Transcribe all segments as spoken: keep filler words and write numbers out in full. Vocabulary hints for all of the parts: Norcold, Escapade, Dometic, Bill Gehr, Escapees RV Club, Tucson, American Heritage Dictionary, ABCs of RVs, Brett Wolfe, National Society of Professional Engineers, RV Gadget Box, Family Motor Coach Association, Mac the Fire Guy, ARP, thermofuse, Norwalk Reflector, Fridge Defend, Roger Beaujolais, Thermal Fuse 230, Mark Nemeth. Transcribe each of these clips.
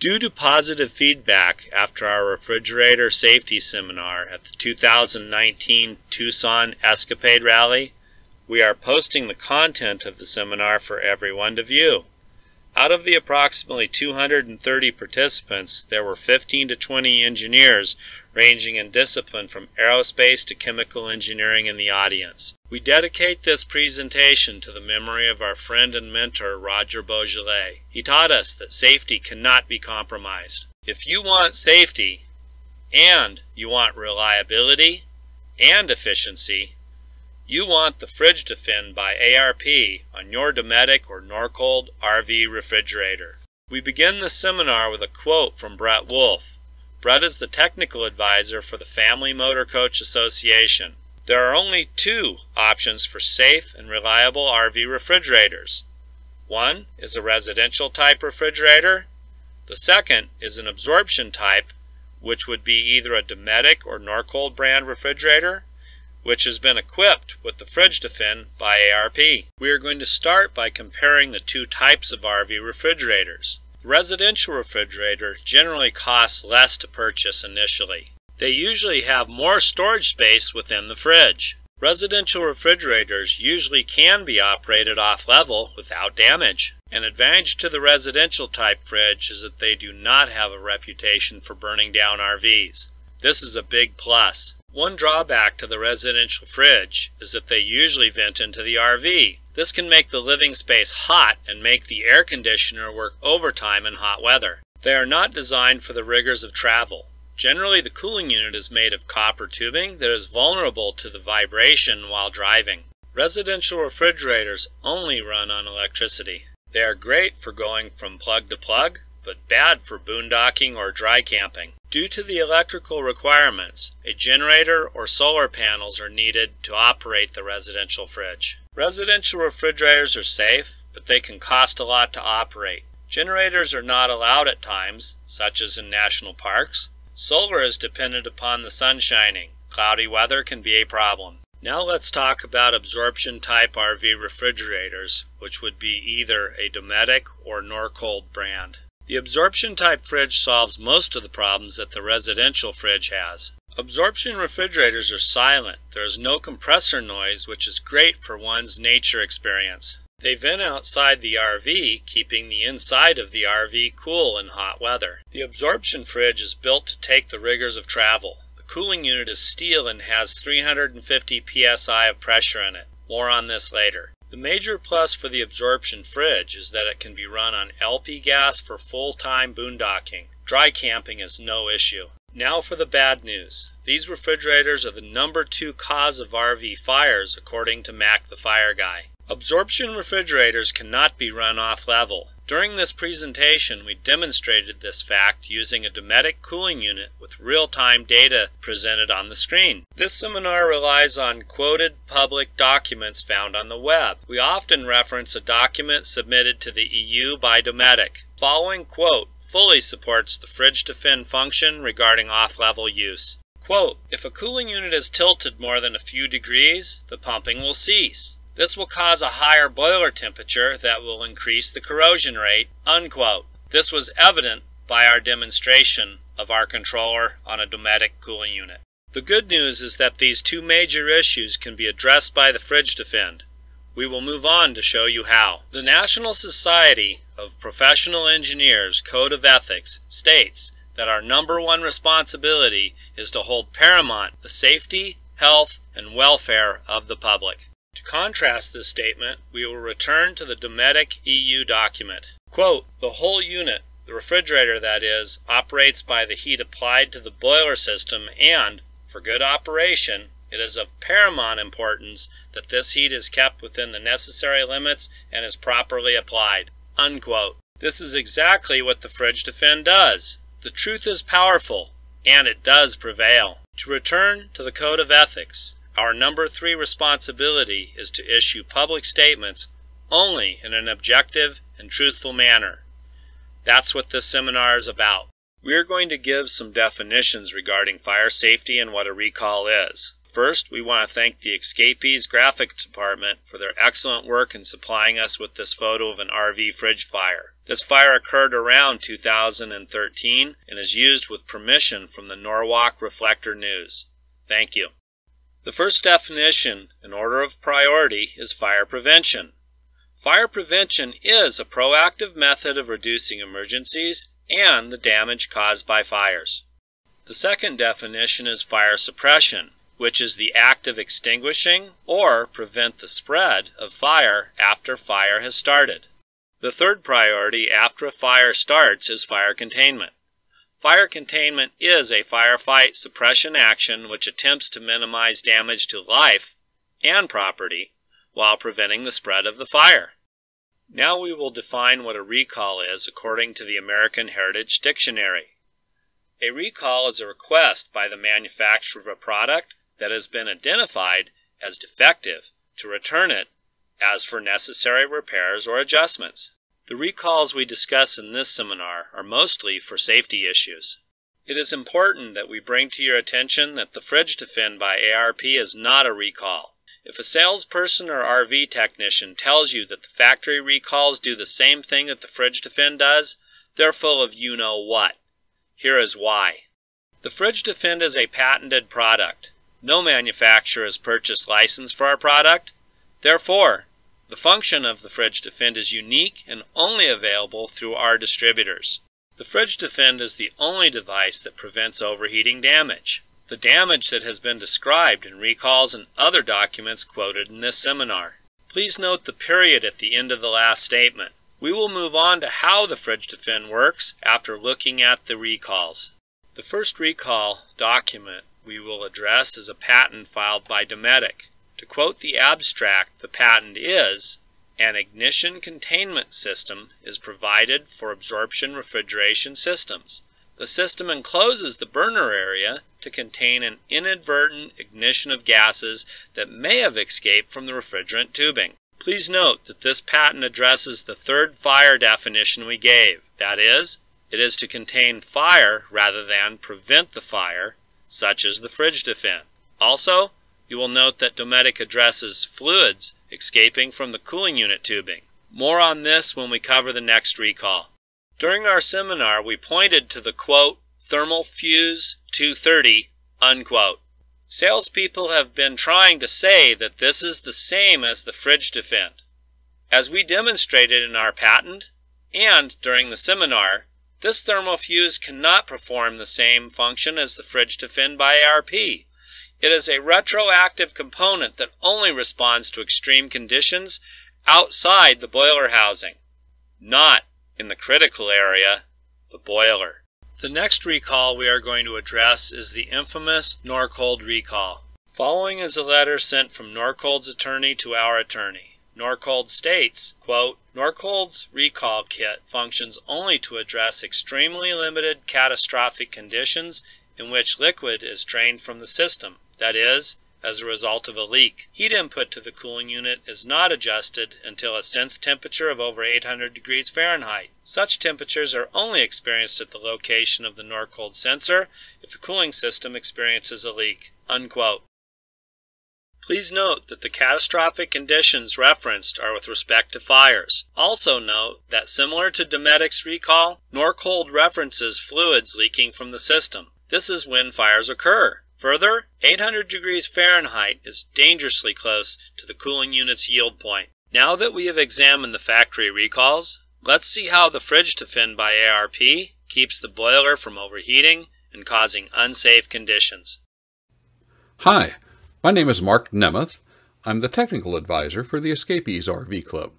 Due to positive feedback after our refrigerator safety seminar at the two thousand nineteen Tucson Escapade Rally, we are posting the content of the seminar for everyone to view. Out of the approximately two hundred thirty participants, there were fifteen to twenty engineers ranging in discipline from aerospace to chemical engineering in the audience. We dedicate this presentation to the memory of our friend and mentor, Roger Beaujolais. He taught us that safety cannot be compromised. If you want safety, and you want reliability, and efficiency, you want the Fridge Defend by A R P on your Dometic or Norcold R V refrigerator. We begin the seminar with a quote from Brett Wolfe. Brett is the technical advisor for the Family Motor Coach Association. There are only two options for safe and reliable R V refrigerators. One is a residential type refrigerator. The second is an absorption type, which would be either a Dometic or Norcold brand refrigerator, which has been equipped with the Fridge Defend by A R P. We are going to start by comparing the two types of R V refrigerators. The residential refrigerator generally costs less to purchase initially. They usually have more storage space within the fridge. Residential refrigerators usually can be operated off-level without damage. An advantage to the residential type fridge is that they do not have a reputation for burning down R Vs. This is a big plus. One drawback to the residential fridge is that they usually vent into the R V. This can make the living space hot and make the air conditioner work overtime in hot weather. They are not designed for the rigors of travel. Generally, the cooling unit is made of copper tubing that is vulnerable to the vibration while driving. Residential refrigerators only run on electricity. They are great for going from plug to plug, but bad for boondocking or dry camping. Due to the electrical requirements, a generator or solar panels are needed to operate the residential fridge. Residential refrigerators are safe, but they can cost a lot to operate. Generators are not allowed at times, such as in national parks. Solar is dependent upon the sun shining. Cloudy weather can be a problem. Now let's talk about absorption type R V refrigerators, which would be either a Dometic or Norcold brand. The absorption type fridge solves most of the problems that the residential fridge has. Absorption refrigerators are silent. There is no compressor noise, which is great for one's nature experience. They vent outside the R V, keeping the inside of the R V cool in hot weather. The absorption fridge is built to take the rigors of travel. The cooling unit is steel and has three hundred fifty P S I of pressure in it. More on this later. The major plus for the absorption fridge is that it can be run on L P gas for full-time boondocking. Dry camping is no issue. Now for the bad news. These refrigerators are the number two cause of R V fires according to Mac the Fire Guy. Absorption refrigerators cannot be run off-level. During this presentation, we demonstrated this fact using a Dometic cooling unit with real-time data presented on the screen. This seminar relies on quoted public documents found on the web. We often reference a document submitted to the E U by Dometic. Following quote fully supports the Fridge Defend function regarding off-level use. Quote, if a cooling unit is tilted more than a few degrees, the pumping will cease. This will cause a higher boiler temperature that will increase the corrosion rate, unquote. This was evident by our demonstration of our controller on a Dometic cooling unit. The good news is that these two major issues can be addressed by the Fridge Defend. We will move on to show you how. The National Society of Professional Engineers Code of Ethics states that our number one responsibility is to hold paramount the safety, health, and welfare of the public. To contrast this statement, we will return to the Dometic E U document. Quote, the whole unit, the refrigerator that is, operates by the heat applied to the boiler system and, for good operation, it is of paramount importance that this heat is kept within the necessary limits and is properly applied, unquote. This is exactly what the Fridge Defend does. The truth is powerful, and it does prevail. To return to the Code of Ethics. Our number three responsibility is to issue public statements only in an objective and truthful manner. That's what this seminar is about. We are going to give some definitions regarding fire safety and what a recall is. First, we want to thank the Escapees graphics department for their excellent work in supplying us with this photo of an R V fridge fire. This fire occurred around two thousand thirteen and is used with permission from the Norwalk Reflector News. Thank you. The first definition, in order of priority, is fire prevention. Fire prevention is a proactive method of reducing emergencies and the damage caused by fires. The second definition is fire suppression, which is the act of extinguishing or prevent the spread of fire after fire has started. The third priority after a fire starts is fire containment. Fire containment is a firefight suppression action which attempts to minimize damage to life and property while preventing the spread of the fire. Now we will define what a recall is according to the American Heritage Dictionary. A recall is a request by the manufacturer of a product that has been identified as defective to return it as for necessary repairs or adjustments. The recalls we discuss in this seminar are mostly for safety issues. It is important that we bring to your attention that the Fridge Defend by A R P is not a recall. If a salesperson or R V technician tells you that the factory recalls do the same thing that the Fridge Defend does, they're full of you-know-what. Here is why. The Fridge Defend is a patented product. No manufacturer has purchased license for our product. Therefore, the function of the Fridge Defend is unique and only available through our distributors. The Fridge Defend is the only device that prevents overheating damage, the damage that has been described in recalls and other documents quoted in this seminar. Please note the period at the end of the last statement. We will move on to how the Fridge Defend works after looking at the recalls. The first recall document we will address is a patent filed by Dometic. To quote the abstract, the patent is, "An ignition containment system is provided for absorption refrigeration systems. The system encloses the burner area to contain an inadvertent ignition of gases that may have escaped from the refrigerant tubing." Please note that this patent addresses the third fire definition we gave. That is, it is to contain fire rather than prevent the fire, such as the Fridge Defend. Also, you will note that Dometic addresses fluids escaping from the cooling unit tubing. More on this when we cover the next recall. During our seminar, we pointed to the quote, Thermal Fuse two thirty, unquote. Salespeople have been trying to say that this is the same as the Fridge Defend. As we demonstrated in our patent and during the seminar, this Thermal Fuse cannot perform the same function as the Fridge Defend by A R P. It is a retroactive component that only responds to extreme conditions outside the boiler housing, not in the critical area, the boiler. The next recall we are going to address is the infamous Norcold recall. Following is a letter sent from Norcold's attorney to our attorney. Norcold states, quote, "Norcold's recall kit functions only to address extremely limited catastrophic conditions in which liquid is drained from the system, that is, as a result of a leak. Heat input to the cooling unit is not adjusted until a sensed temperature of over eight hundred degrees Fahrenheit. Such temperatures are only experienced at the location of the Norcold sensor if the cooling system experiences a leak," unquote. Please note that the catastrophic conditions referenced are with respect to fires. Also note that similar to Dometic's recall, Norcold references fluids leaking from the system. This is when fires occur. Further, eight hundred degrees Fahrenheit is dangerously close to the cooling unit's yield point. Now that we have examined the factory recalls, let's see how the Fridge Defend by A R P keeps the boiler from overheating and causing unsafe conditions. Hi, my name is Mark Nemeth. I'm the technical advisor for the Escapees R V Club.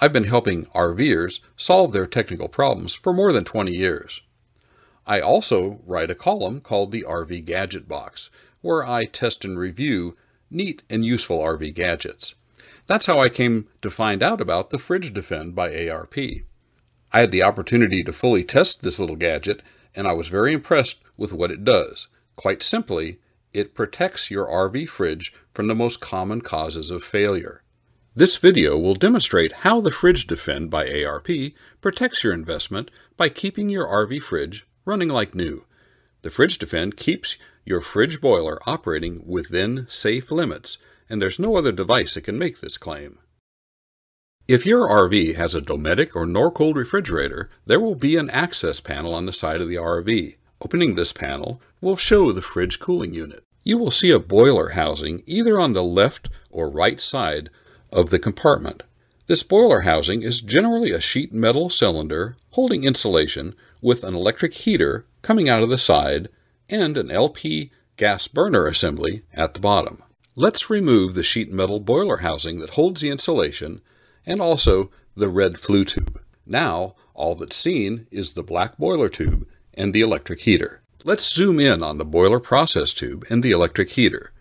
I've been helping RVers solve their technical problems for more than twenty years. I also write a column called the R V Gadget Box, where I test and review neat and useful R V gadgets. That's how I came to find out about the Fridge Defend by A R P. I had the opportunity to fully test this little gadget, and I was very impressed with what it does. Quite simply, it protects your R V fridge from the most common causes of failure. This video will demonstrate how the Fridge Defend by A R P protects your investment by keeping your R V fridge running like new. The Fridge Defend keeps your fridge boiler operating within safe limits, and there's no other device that can make this claim. If your R V has a Dometic or Norcold refrigerator, there will be an access panel on the side of the R V. Opening this panel will show the fridge cooling unit. You will see a boiler housing either on the left or right side of the compartment. This boiler housing is generally a sheet metal cylinder holding insulation with an electric heater coming out of the side and an L P gas burner assembly at the bottom. Let's remove the sheet metal boiler housing that holds the insulation and also the red flue tube. Now, all that's seen is the black boiler tube and the electric heater. Let's zoom in on the boiler process tube and the electric heater.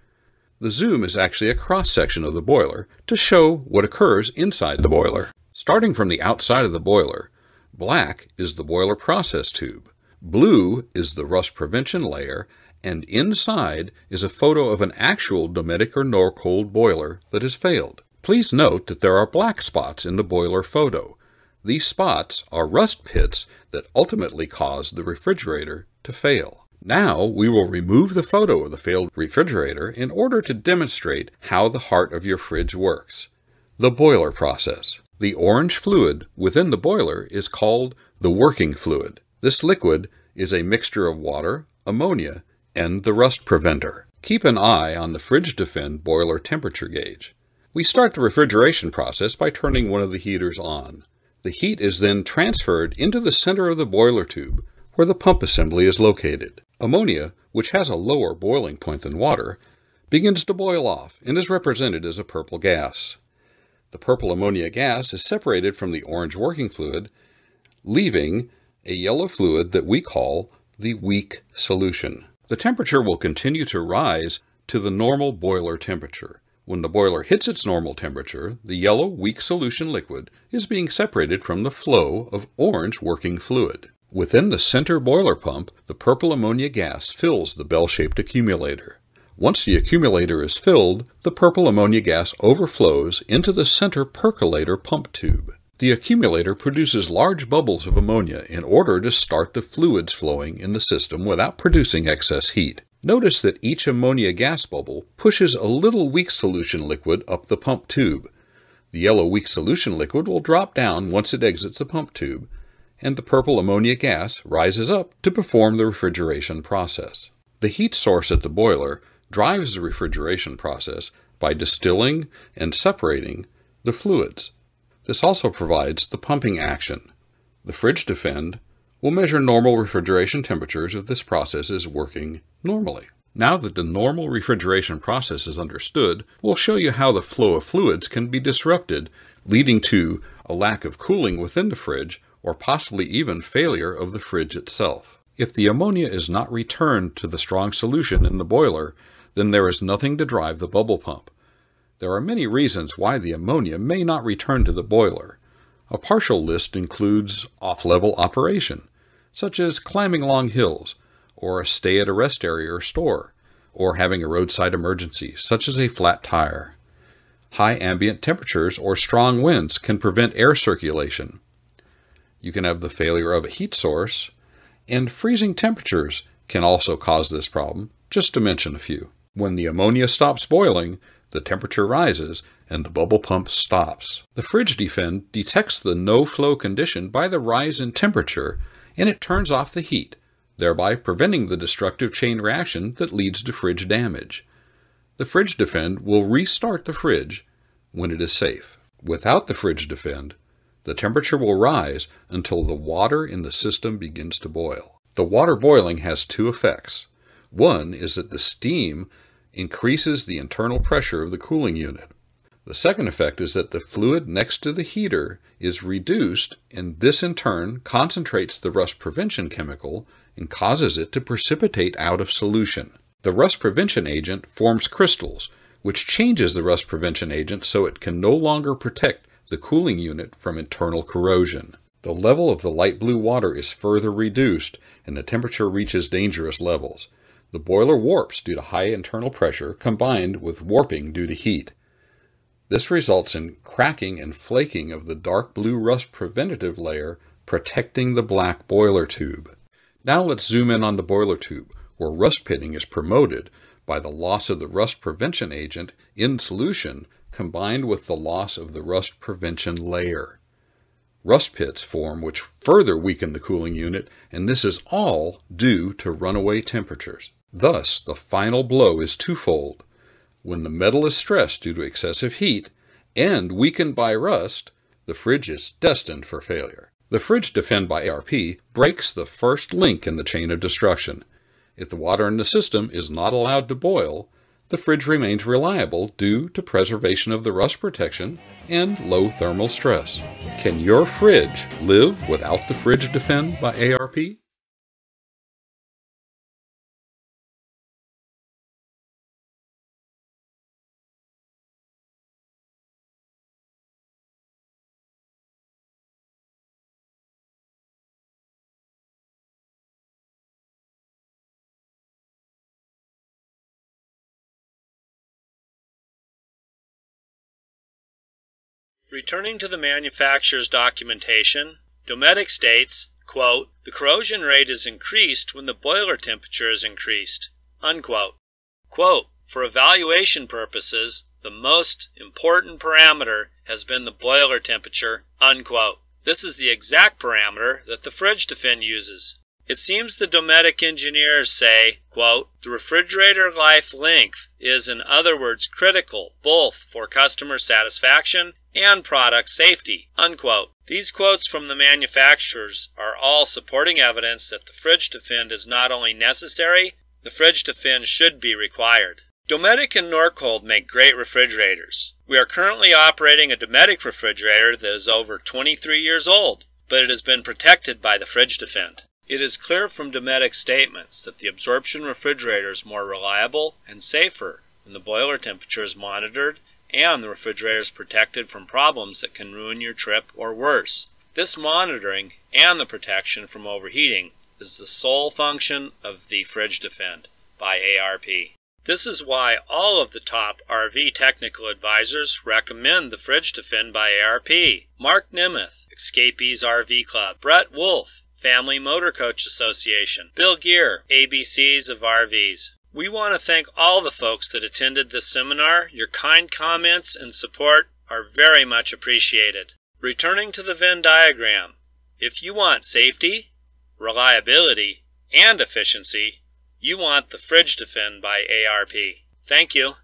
The zoom is actually a cross-section of the boiler to show what occurs inside the boiler. Starting from the outside of the boiler, black is the boiler process tube, blue is the rust prevention layer, and inside is a photo of an actual Dometic or Norcold boiler that has failed. Please note that there are black spots in the boiler photo. These spots are rust pits that ultimately caused the refrigerator to fail. Now we will remove the photo of the failed refrigerator in order to demonstrate how the heart of your fridge works, the boiler process. The orange fluid within the boiler is called the working fluid. This liquid is a mixture of water, ammonia, and the rust preventer. Keep an eye on the Fridge Defend boiler temperature gauge. We start the refrigeration process by turning one of the heaters on. The heat is then transferred into the center of the boiler tube where the pump assembly is located. Ammonia, which has a lower boiling point than water, begins to boil off and is represented as a purple gas. The purple ammonia gas is separated from the orange working fluid, leaving a yellow fluid that we call the weak solution. The temperature will continue to rise to the normal boiler temperature. When the boiler hits its normal temperature, the yellow weak solution liquid is being separated from the flow of orange working fluid. Within the center boiler pump, the purple ammonia gas fills the bell-shaped accumulator. Once the accumulator is filled, the purple ammonia gas overflows into the center percolator pump tube. The accumulator produces large bubbles of ammonia in order to start the fluids flowing in the system without producing excess heat. Notice that each ammonia gas bubble pushes a little weak solution liquid up the pump tube. The yellow weak solution liquid will drop down once it exits the pump tube, and the purple ammonia gas rises up to perform the refrigeration process. The heat source at the boiler drives the refrigeration process by distilling and separating the fluids. This also provides the pumping action. The Fridge Defend will measure normal refrigeration temperatures if this process is working normally. Now that the normal refrigeration process is understood, we'll show you how the flow of fluids can be disrupted, leading to a lack of cooling within the fridge, or possibly even failure of the fridge itself. If the ammonia is not returned to the strong solution in the boiler, then there is nothing to drive the bubble pump. There are many reasons why the ammonia may not return to the boiler. A partial list includes off-level operation, such as climbing long hills, or a stay at a rest area or store, or having a roadside emergency, such as a flat tire. High ambient temperatures or strong winds can prevent air circulation. You can have the failure of a heat source, and freezing temperatures can also cause this problem, just to mention a few. When the ammonia stops boiling, the temperature rises and the bubble pump stops. The Fridge Defend detects the no-flow condition by the rise in temperature, and it turns off the heat, thereby preventing the destructive chain reaction that leads to fridge damage. The Fridge Defend will restart the fridge when it is safe. Without the Fridge Defend, the temperature will rise until the water in the system begins to boil. The water boiling has two effects. One is that the steam increases the internal pressure of the cooling unit. The second effect is that the fluid next to the heater is reduced, and this in turn concentrates the rust prevention chemical and causes it to precipitate out of solution. The rust prevention agent forms crystals, which changes the rust prevention agent so it can no longer protect the cooling unit from internal corrosion. The level of the light blue water is further reduced, and the temperature reaches dangerous levels. The boiler warps due to high internal pressure combined with warping due to heat. This results in cracking and flaking of the dark blue rust preventative layer protecting the black boiler tube. Now let's zoom in on the boiler tube, where rust pitting is promoted by the loss of the rust prevention agent in solution combined with the loss of the rust prevention layer. Rust pits form, which further weaken the cooling unit, and this is all due to runaway temperatures. Thus, the final blow is twofold. When the metal is stressed due to excessive heat and weakened by rust, the fridge is destined for failure. The Fridge Defend by A R P breaks the first link in the chain of destruction. If the water in the system is not allowed to boil, the fridge remains reliable due to preservation of the rust protection and low thermal stress. Can your fridge live without the Fridge Defend by A R P? Returning to the manufacturer's documentation, Dometic states, quote, "The corrosion rate is increased when the boiler temperature is increased," unquote. Quote, "For evaluation purposes, the most important parameter has been the boiler temperature," unquote. This is the exact parameter that the Fridge Defend uses. It seems the Dometic engineers say, quote, "The refrigerator life length is, in other words, critical both for customer satisfaction and product safety," unquote. These quotes from the manufacturers are all supporting evidence that the Fridge Defend is not only necessary, the Fridge Defend should be required. Dometic and Norcold make great refrigerators. We are currently operating a Dometic refrigerator that is over twenty-three years old, but it has been protected by the Fridge Defend. It is clear from Dometic's statements that the absorption refrigerator is more reliable and safer when the boiler temperature is monitored and the refrigerator is protected from problems that can ruin your trip or worse. This monitoring and the protection from overheating is the sole function of the Fridge Defend by A R P. This is why all of the top R V technical advisors recommend the Fridge Defend by A R P. Mark Nemeth, Escapees R V Club; Brett Wolfe, Family Motor Coach Association; Bill Gehr, A B Cs of R Vs. We want to thank all the folks that attended this seminar. Your kind comments and support are very much appreciated. Returning to the Venn diagram, if you want safety, reliability, and efficiency, you want the Fridge Defend by A R P. Thank you.